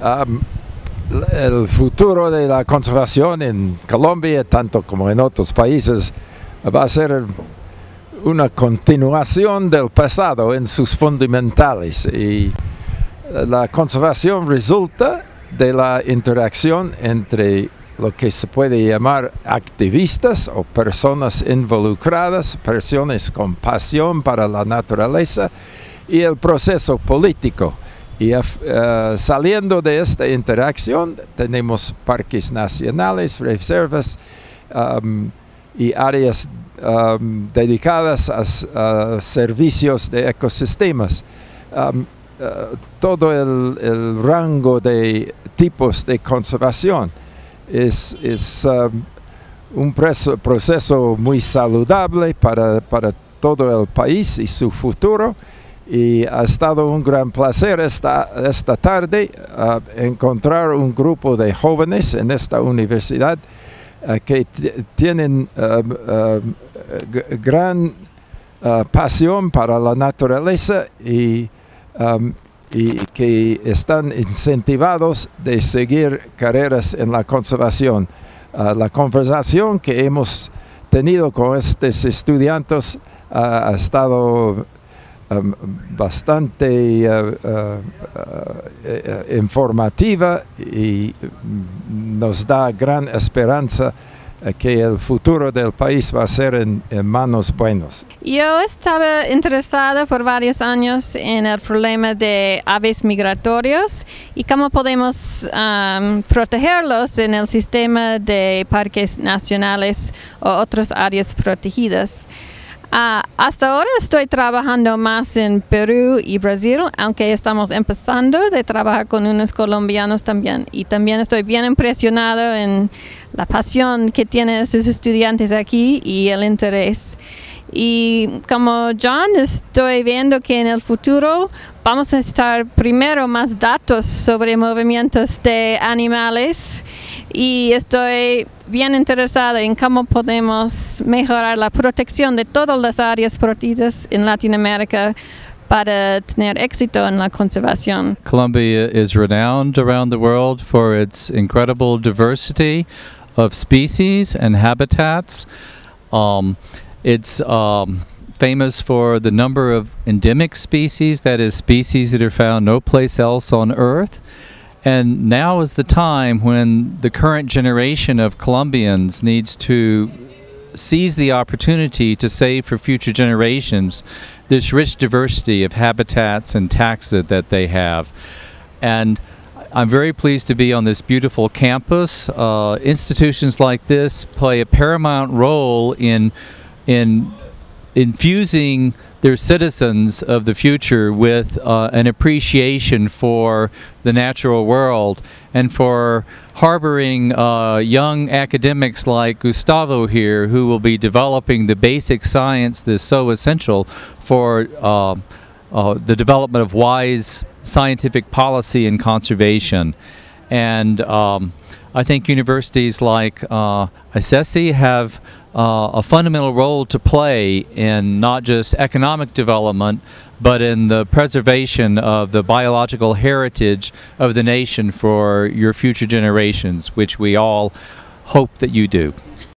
El futuro de la conservación en Colombia, tanto como en otros países, va a ser una continuación del pasado en sus fundamentales, y la conservación resulta de la interacción entre lo que se puede llamar activistas o personas involucradas, personas con pasión para la naturaleza, y el proceso político. Y saliendo de esta interacción tenemos parques nacionales, reservas y áreas dedicadas a servicios de ecosistemas. Todo el rango de tipos de conservación es un proceso muy saludable para todo el país y su futuro. Y ha estado un gran placer esta tarde encontrar un grupo de jóvenes en esta universidad que tienen gran pasión para la naturaleza y que están incentivados de seguir carreras en la conservación. La conversación que hemos tenido con estos estudiantes ha estado bastante informativa y nos da gran esperanza que el futuro del país va a ser en manos buenas. Yo estaba interesada por varios años en el problema de aves migratorios y cómo podemos protegerlos en el sistema de parques nacionales o otras áreas protegidas. Hasta ahora estoy trabajando más en Perú y Brasil, aunque estamos empezando de trabajar con unos colombianos también. Y también estoy bien impresionado en la pasión que tienen sus estudiantes aquí y el interés. Y como John, estoy viendo que en el futuro vamos a estar primero más datos sobre movimientos de animales y estoy bien interesada en cómo podemos mejorar la protección de todas las áreas protegidas en Latinoamérica para tener éxito en la conservación. Colombia is renowned around the world for its incredible diversity of species and habitats. It's famous for the number of endemic species, that is, species that are found no place else on Earth. And now is the time when the current generation of Colombians needs to seize the opportunity to save for future generations this rich diversity of habitats and taxa that they have. And I'm very pleased to be on this beautiful campus. Institutions like this play a paramount role in infusing their citizens of the future with an appreciation for the natural world and for harboring young academics like Gustavo here, who will be developing the basic science that's so essential for the development of wise scientific policy and conservation. And I think universities like Icesi have a fundamental role to play in not just economic development, but in the preservation of the biological heritage of the nation for your future generations, which we all hope that you do.